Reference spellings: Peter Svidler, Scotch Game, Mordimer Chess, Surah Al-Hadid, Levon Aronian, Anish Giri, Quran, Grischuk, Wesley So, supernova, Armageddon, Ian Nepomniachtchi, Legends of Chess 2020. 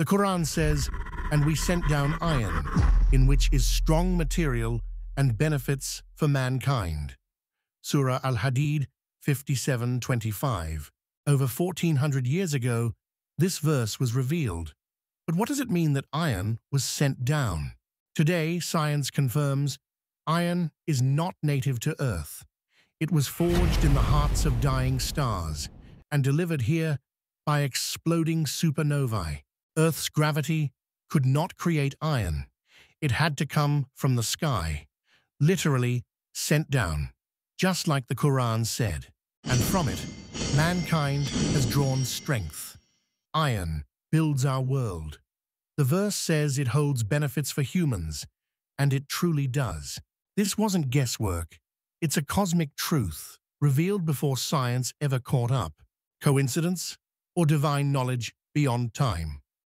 The Quran says, "And we sent down iron, in which is strong material and benefits for mankind." Surah Al-Hadid 57:25. Over 1400 years ago, this verse was revealed. But what does it mean that iron was sent down? Today, science confirms iron is not native to Earth. It was forged in the hearts of dying stars and delivered here by exploding supernovae. Earth's gravity could not create iron. It had to come from the sky, literally sent down, just like the Quran said. And from it, mankind has drawn strength. Iron builds our world. The verse says it holds benefits for humans, and it truly does. This wasn't guesswork. It's a cosmic truth revealed before science ever caught up. Coincidence or divine knowledge beyond time?